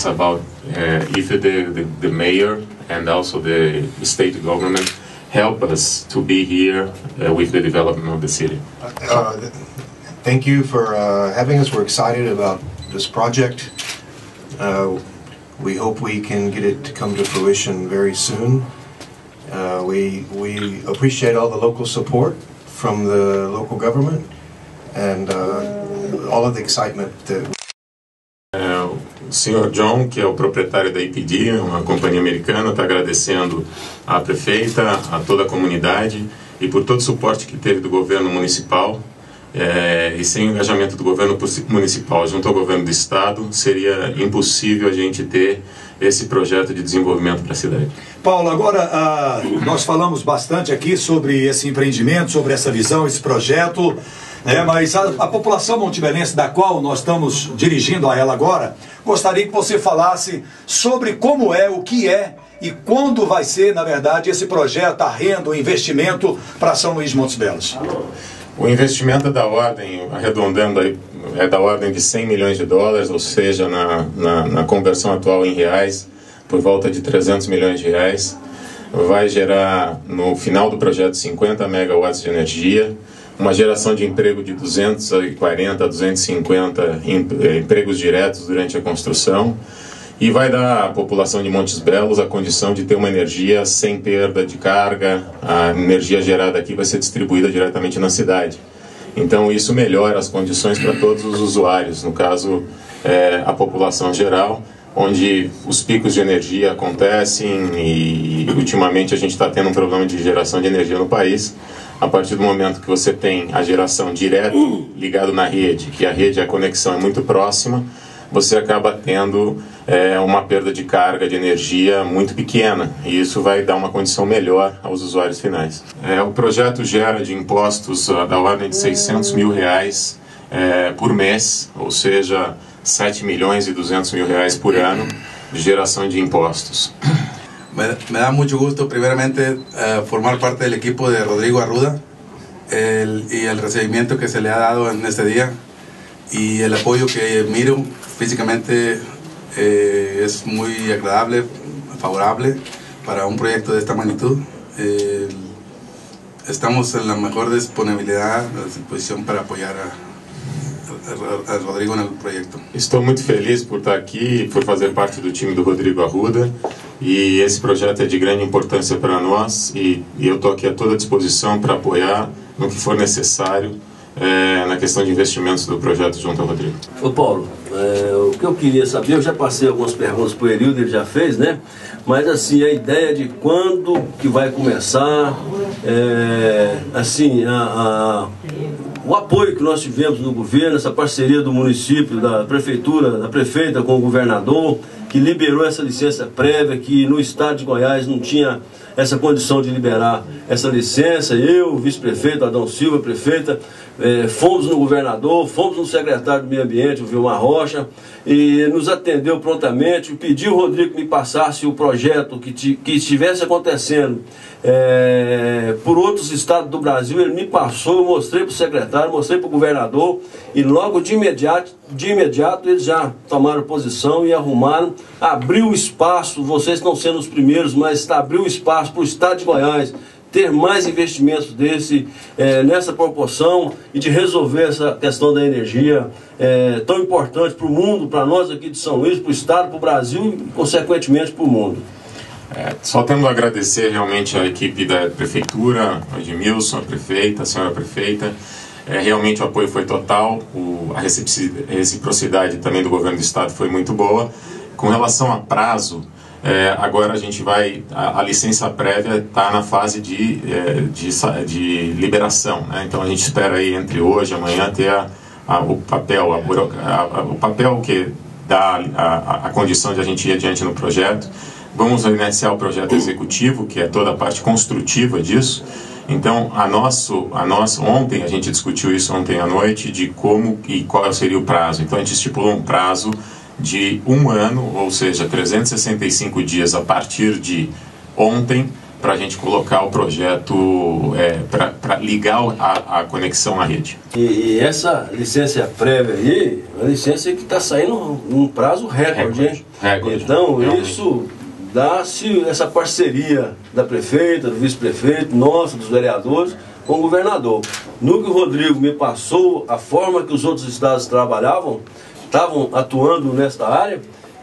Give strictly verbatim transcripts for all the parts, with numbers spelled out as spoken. is about uh, if the, the, the mayor and also the state government help us to be here uh, with the development of the city. Uh, thank you for uh, having us. We're excited about this project. Uh, we hope we can get it to come to fruition very soon. Uh, we, we appreciate all the local support from the local government and uh, all of the excitement that... O senhor John, que é o proprietário da I P D, uma companhia americana, está agradecendo à prefeita, a toda a comunidade e por todo o suporte que teve do governo municipal é, e sem o engajamento do governo municipal junto ao governo do estado, seria impossível a gente ter esse projeto de desenvolvimento para a cidade. Paulo, agora uh, nós falamos bastante aqui sobre esse empreendimento, sobre essa visão, esse projeto, né, mas a, a população montebelense da qual nós estamos dirigindo a ela agora, gostaria que você falasse sobre como é, o que é e quando vai ser, na verdade, esse projeto, a renda, o investimento para São Luís de Montes Belos. O investimento é da ordem, arredondando aí, é da ordem de cem milhões de dólares, ou seja, na, na, na conversão atual em reais, por volta de trezentos milhões de reais. Vai gerar, no final do projeto, cinquenta megawatts de energia, uma geração de emprego de duzentos e quarenta a duzentos e cinquenta empregos diretos durante a construção e vai dar à população de Montes Belos a condição de ter uma energia sem perda de carga. A energia gerada aqui vai ser distribuída diretamente na cidade. Então isso melhora as condições para todos os usuários, no caso é, a população geral, onde os picos de energia acontecem e ultimamente a gente está tendo um problema de geração de energia no país. A partir do momento que você tem a geração direta ligado na rede, que a rede, a conexão é muito próxima, você acaba tendo é, uma perda de carga de energia muito pequena e isso vai dar uma condição melhor aos usuários finais. É, o projeto gera de impostos ó, da ordem de seiscentos mil reais é, por mês, ou seja, sete milhões e duzentos mil reais por ano de geração de impostos. Me, me da mucho gusto primeramente uh, formar parte del equipo de Rodrigo Arruda el, y el recibimiento que se le ha dado en este día y el apoyo que miro físicamente eh, es muy agradable, favorable para un proyecto de esta magnitud. Eh, estamos en la mejor disponibilidad, a disposición para apoyar a Rodrigo no projeto. Estou muito feliz por estar aqui, por fazer parte do time do Rodrigo Arruda e esse projeto é de grande importância para nós e, e eu estou aqui a toda disposição para apoiar no que for necessário é, na questão de investimentos do projeto junto ao Rodrigo. Ô Paulo, é, o que eu queria saber, eu já passei algumas perguntas para o Erildo, ele já fez, né? Mas assim, a ideia de quando que vai começar, é, assim, a... a o apoio que nós tivemos no governo, essa parceria do município, da prefeitura, da prefeita com o governador, que liberou essa licença prévia, que no estado de Goiás não tinha essa condição de liberar essa licença. Eu, o vice-prefeito, Adão Silva, prefeita, eh, fomos no governador, fomos no secretário do meio ambiente, o Vilmar Rocha, e nos atendeu prontamente, pediu ao Rodrigo que me passasse o projeto que, que estivesse acontecendo eh, por outros estados do Brasil. Ele me passou, eu mostrei para o secretário, mostrei para o governador, e logo de imediato, de imediato eles já tomaram posição e arrumaram, abriu espaço, vocês estão sendo os primeiros, mas abriu espaço para o estado de Goiás ter mais investimentos desse, é, nessa proporção e de resolver essa questão da energia é, tão importante para o mundo, para nós aqui de São Luís, para o estado, para o Brasil e consequentemente para o mundo. É, só tendo a agradecer realmente a equipe da prefeitura, a Edmilson, a prefeita, a senhora prefeita. É, realmente o apoio foi total, o, a reciprocidade também do governo do estado foi muito boa. Com relação a prazo, É, agora a gente vai, a, a licença prévia está na fase de, é, de, de liberação, né? Então a gente espera aí entre hoje e amanhã ter a, a, o papel, a, a, o papel que dá a, a, a condição de a gente ir adiante no projeto. Vamos iniciar o projeto executivo, que é toda a parte construtiva disso. Então, a nosso, a nosso, ontem, a gente discutiu isso ontem à noite, de como e qual seria o prazo. Então a gente estipulou um prazo de um ano, ou seja, trezentos e sessenta e cinco dias a partir de ontem, para a gente colocar o projeto, é, para ligar a, a conexão à rede. E, e essa licença prévia aí, é uma licença que está saindo num prazo recorde, hein? Recorde. Então, realmente, isso dá -se essa parceria da prefeita, do vice-prefeito, nosso, dos vereadores, com o governador. No que o Rodrigo me passou, a forma que os outros estados trabalhavam, estavam atuando nesta área,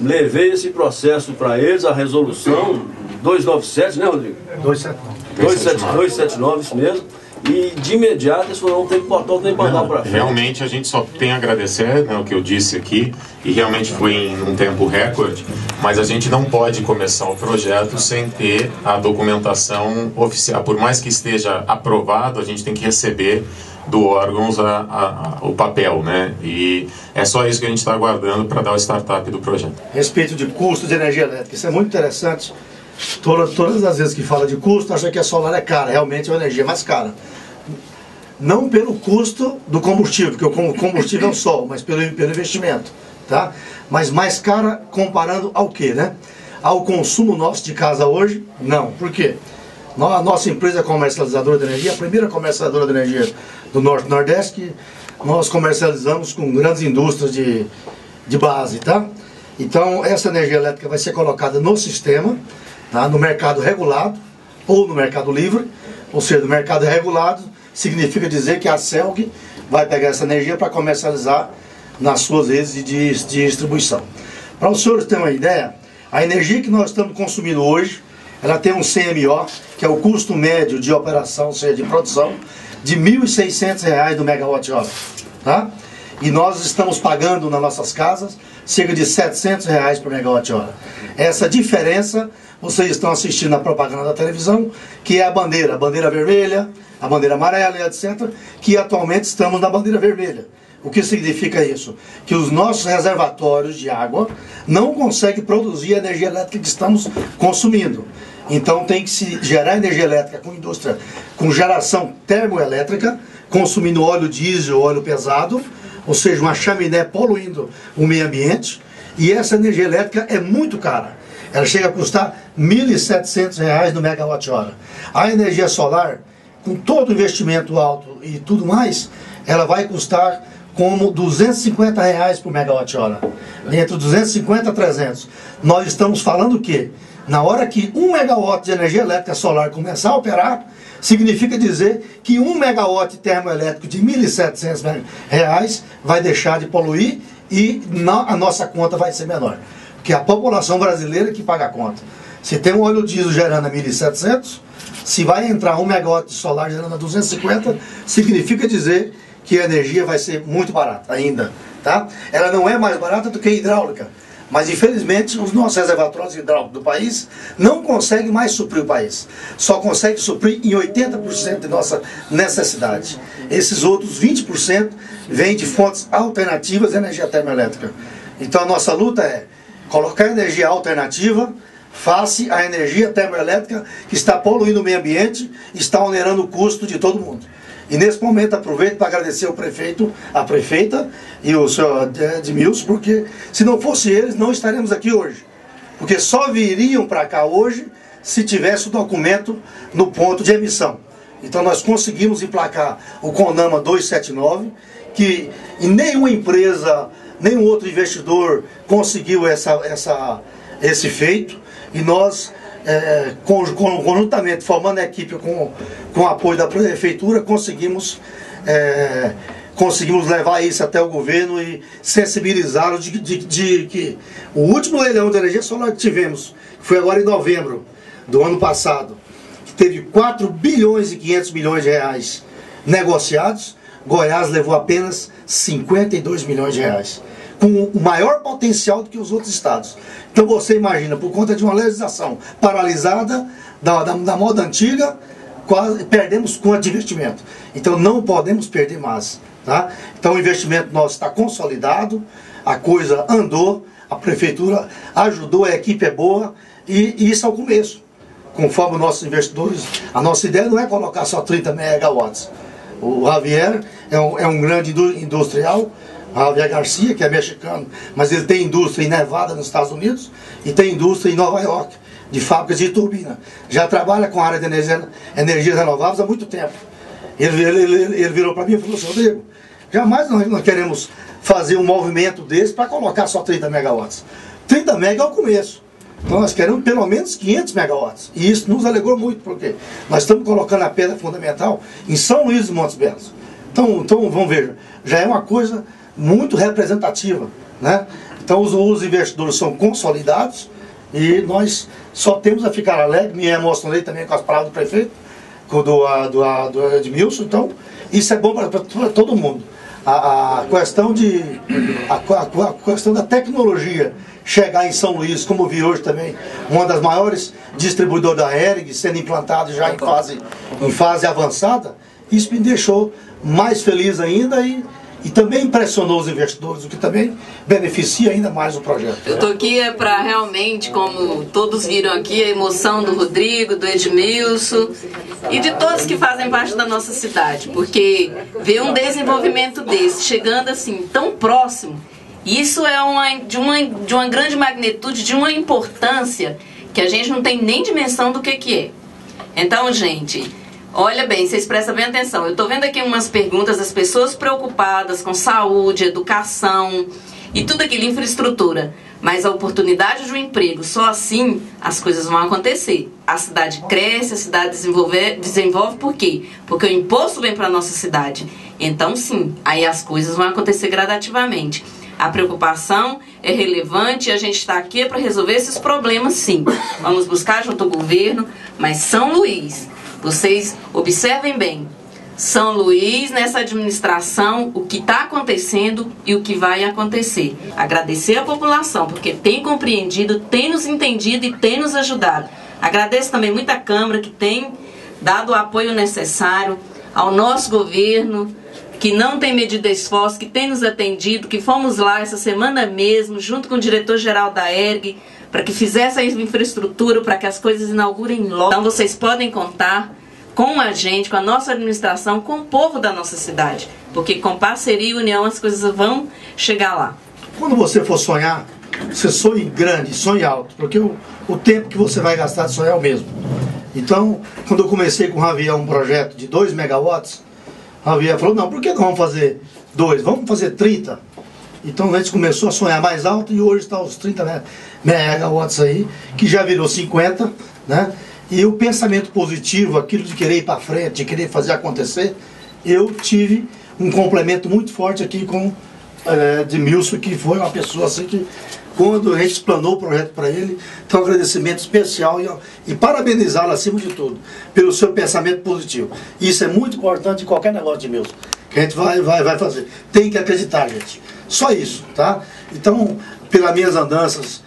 levei esse processo para eles, a resolução duzentos e noventa e sete, né, Rodrigo? duzentos e setenta e nove, isso mesmo. E de imediato eles falaram, tem que botar, tem que mandar para frente. Realmente a gente só tem a agradecer, né, o que eu disse aqui, e realmente foi em um tempo recorde, mas a gente não pode começar o projeto sem ter a documentação oficial. Por mais que esteja aprovado, a gente tem que receber do órgãos a, a, a, o papel, né? E é só isso que a gente está aguardando para dar o startup do projeto. Respeito de custos de energia elétrica, isso é muito interessante. Toda, todas as vezes que fala de custo, acha que a solar é cara, realmente é uma energia mais cara. Não pelo custo do combustível, porque o combustível é o sol, mas pelo, pelo investimento, tá? Mas mais cara comparando ao quê, né? Ao consumo nosso de casa hoje? Não. Por quê? A nossa empresa comercializadora de energia, a primeira comercializadora de energia do Norte e Nordeste, que nós comercializamos com grandes indústrias de, de base, tá? Então, essa energia elétrica vai ser colocada no sistema, tá? No mercado regulado ou no mercado livre, ou seja, no mercado regulado significa dizer que a C E L G vai pegar essa energia para comercializar nas suas redes de, de, de distribuição. Para os senhores terem uma ideia, a energia que nós estamos consumindo hoje, ela tem um C M O, que é o custo médio de operação, ou seja, de produção, de mil e seiscentos reais do megawatt-hora, tá? E nós estamos pagando nas nossas casas cerca de setecentos reais por megawatt-hora. Essa diferença, vocês estão assistindo a propaganda da televisão, que é a bandeira, a bandeira vermelha, a bandeira amarela, etcétera, que atualmente estamos na bandeira vermelha. O que significa isso? Que os nossos reservatórios de água não conseguem produzir a energia elétrica que estamos consumindo. Então tem que se gerar energia elétrica com indústria, com geração termoelétrica, consumindo óleo diesel, óleo pesado, ou seja, uma chaminé poluindo o meio ambiente. E essa energia elétrica é muito cara. Ela chega a custar mil e setecentos reais no megawatt-hora. A energia solar, com todo o investimento alto e tudo mais, ela vai custar como duzentos e cinquenta reais por megawatt-hora. Entre duzentos e cinquenta e trezentos. Nós estamos falando que, na hora que um megawatt de energia elétrica solar começar a operar, significa dizer que um megawatt termoelétrico de mil e setecentos reais vai deixar de poluir e a nossa conta vai ser menor. Porque é a população brasileira que paga a conta. Se tem um óleo diesel gerando a mil e setecentos, se vai entrar um megawatt de solar gerando a duzentos e cinquenta, significa dizer que a energia vai ser muito barata ainda, tá? Ela não é mais barata do que a hidráulica, mas infelizmente os nossos reservatórios hidráulicos do país não conseguem mais suprir o país, só conseguem suprir em oitenta por cento de nossa necessidade. Esses outros vinte por cento vêm de fontes alternativas à energia termoelétrica. Então a nossa luta é colocar energia alternativa face à energia termoelétrica que está poluindo o meio ambiente e está onerando o custo de todo mundo. E nesse momento aproveito para agradecer ao prefeito, a prefeita e o senhor Edmilson, porque se não fosse eles não estaremos aqui hoje. Porque só viriam para cá hoje se tivesse o documento no ponto de emissão. Então nós conseguimos emplacar o CONAMA duzentos e setenta e nove, que nenhuma empresa, nenhum outro investidor conseguiu essa, essa, esse feito. E nós, É, conjuntamente, formando a equipe com, com o apoio da prefeitura, conseguimos, é, conseguimos levar isso até o governo e sensibilizá-lo de, de, de que o último leilão de energia solar que tivemos, que foi agora em novembro do ano passado, que teve quatro bilhões e quinhentos milhões de reais negociados, Goiás levou apenas cinquenta e dois milhões de reais. Com o maior potencial do que os outros estados. Então você imagina, por conta de uma legislação paralisada, da, da, da moda antiga, quase perdemos quanto de investimento. Então não podemos perder mais, tá? Então o investimento nosso está consolidado, a coisa andou, a prefeitura ajudou, a equipe é boa, e, e isso é o começo. Conforme os nossos investidores, a nossa ideia não é colocar só trinta megawatts. O Javier é um, é um grande industrial, Álvaro Garcia, que é mexicano, mas ele tem indústria em Nevada, nos Estados Unidos, e tem indústria em Nova York. de fábricas de turbina. Já trabalha com a área de energia, energias renováveis há muito tempo. Ele, ele, ele virou para mim e falou assim: Rodrigo, jamais nós, nós queremos fazer um movimento desse para colocar só trinta megawatts. trinta mega é o começo. Então nós queremos pelo menos quinhentos megawatts. E isso nos alegrou muito, porque nós estamos colocando a pedra fundamental em São Luís de Montes Belos. Então, então vamos ver, já é uma coisa muito representativa, né? Então os, os investidores são consolidados e nós só temos a ficar alegre. Me emocionei também com as palavras do prefeito, com do, a, do, a, do Edmilson. Então isso é bom para todo mundo. A, a questão de a, a, a questão da tecnologia chegar em São Luís, como vi hoje também, uma das maiores distribuidoras da E R I G sendo implantada já em fase, em fase avançada, isso me deixou mais feliz ainda e, e também impressionou os investidores, o que também beneficia ainda mais o projeto. Eu estou aqui é para realmente, como todos viram aqui, a emoção do Rodrigo, do Edmilson e de todos que fazem parte da nossa cidade, porque ver um desenvolvimento desse chegando assim tão próximo, isso é uma, de, uma, de uma grande magnitude, de uma importância que a gente não tem nem dimensão do que, que é. Então, gente, olha bem, vocês prestam bem atenção. Eu estou vendo aqui umas perguntas das pessoas preocupadas com saúde, educação e tudo aquilo, infraestrutura. Mas a oportunidade de um emprego, só assim as coisas vão acontecer. A cidade cresce, a cidade desenvolve, desenvolve por quê? Porque o imposto vem para a nossa cidade. Então sim, aí as coisas vão acontecer gradativamente. A preocupação é relevante e a gente está aqui para resolver esses problemas, sim. Vamos buscar junto ao governo, mas São Luís, vocês observem bem, São Luís nessa administração, o que está acontecendo e o que vai acontecer. Agradecer a população, porque tem compreendido, tem nos entendido e tem nos ajudado. Agradeço também muito a Câmara, que tem dado o apoio necessário ao nosso governo, que não tem medido esforço, que tem nos atendido, que fomos lá essa semana mesmo, junto com o diretor-geral da E R G, para que fizesse a infraestrutura, para que as coisas inaugurem logo. Então vocês podem contar com a gente, com a nossa administração, com o povo da nossa cidade, porque com parceria e união as coisas vão chegar lá. Quando você for sonhar, você sonhe grande, sonhe alto, porque o, o tempo que você vai gastar de sonhar é o mesmo. Então, quando eu comecei com o Javier um projeto de dois megawatts, Javier falou: não, por que não vamos fazer dois? Vamos fazer trinta. Então a gente começou a sonhar mais alto e hoje está os trinta megawatts aí, que já virou cinquenta, né? E o pensamento positivo, aquilo de querer ir para frente, de querer fazer acontecer, eu tive um complemento muito forte aqui com é, Edmilson, que foi uma pessoa assim que, quando a gente explanou o projeto para ele, então um agradecimento especial e, e parabenizá-lo acima de tudo pelo seu pensamento positivo. Isso é muito importante em qualquer negócio, Edmilson, que a gente vai, vai, vai fazer. Tem que acreditar, gente. Só isso, tá? Então, pelas minhas andanças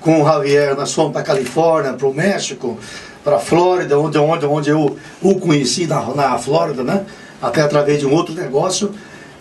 com o Javier, nós fomos para a Califórnia, para o México, para a Flórida, onde, onde, onde eu o conheci, na, na Flórida, né? Até através de um outro negócio.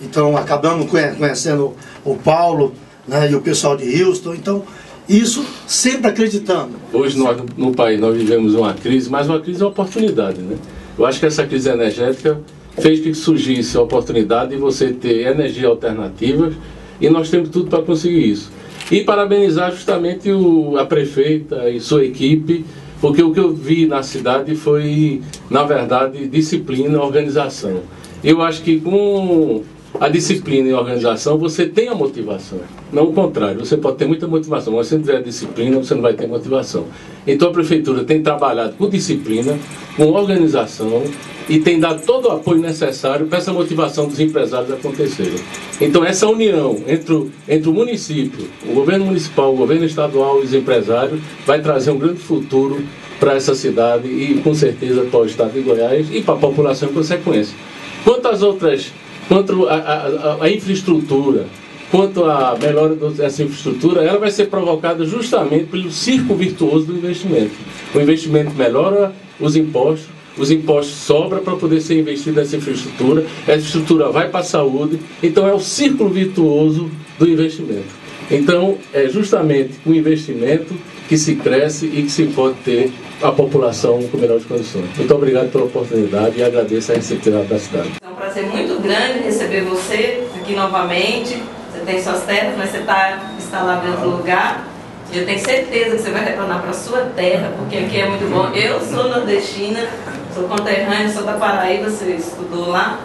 Então, acabamos conhecendo o Paulo, né? E o pessoal de Houston. Então, isso sempre acreditando. Hoje, nós, no país, nós vivemos uma crise, mas uma crise é uma oportunidade, né? Eu acho que essa crise energética fez que surgisse a oportunidade de você ter energia alternativa. E nós temos tudo para conseguir isso. E parabenizar justamente o, a prefeita e sua equipe, porque o que eu vi na cidade foi, na verdade, disciplina e organização. Eu acho que com a disciplina e a organização você tem a motivação. Não o contrário, você pode ter muita motivação, mas se não tiver disciplina, você não vai ter motivação. Então a prefeitura tem trabalhado com disciplina, com organização, e tem dado todo o apoio necessário para essa motivação dos empresários acontecerem. Então essa união entre o, entre o município, o governo municipal, o governo estadual e os empresários vai trazer um grande futuro para essa cidade e com certeza para o estado de Goiás e para a população em consequência. Quanto às outras, quanto a, a, a infraestrutura, quanto à melhora dessa infraestrutura, ela vai ser provocada justamente pelo círculo virtuoso do investimento. O investimento melhora os impostos, os impostos sobram para poder ser investido nessa infraestrutura, essa estrutura vai para a saúde, então é o círculo virtuoso do investimento. Então é justamente o investimento que se cresce e que se pode ter a população com melhores condições. Muito obrigado pela oportunidade e agradeço a receptividade da cidade. É um prazer muito grande receber você aqui novamente, você tem suas terras, mas você está instalado em outro lugar. Você tem certeza que você vai retornar para a sua terra, porque aqui é muito bom. Eu sou nordestina, sou conterrânea, sou da Paraíba, você estudou lá.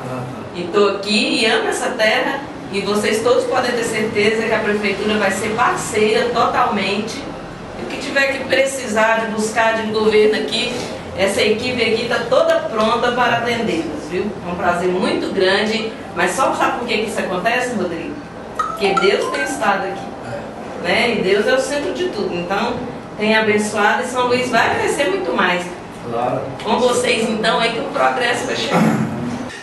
E estou aqui e amo essa terra. E vocês todos podem ter certeza que a prefeitura vai ser parceira totalmente. O que tiver que precisar de buscar de um governo aqui, essa equipe aqui está toda pronta para atendê-los, viu? É um prazer muito grande. Mas só sabe por que isso acontece, Rodrigo? Porque Deus tem estado aqui, né? E Deus é o centro de tudo. Então, tem abençoado e São Luís vai crescer muito mais. Claro. Com vocês, então, é que o progresso vai chegar.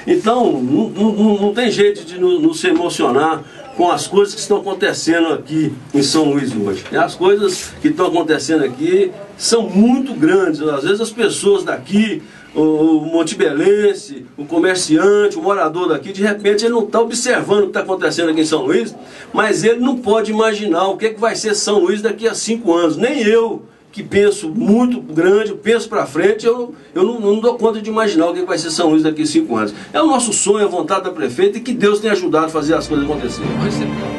Então, não, não, não tem jeito de não, não se emocionar com as coisas que estão acontecendo aqui em São Luís hoje. As coisas que estão acontecendo aqui são muito grandes. Às vezes as pessoas daqui, o montebelense, o comerciante, o morador daqui, de repente ele não está observando o que está acontecendo aqui em São Luís, mas ele não pode imaginar o que, é que vai ser São Luís daqui a cinco anos. Nem eu, que penso muito grande, penso para frente, eu, eu não, não dou conta de imaginar o que, é que vai ser São Luís daqui a cinco anos. É o nosso sonho, a vontade da prefeita, e que Deus tenha ajudado a fazer as coisas acontecerem.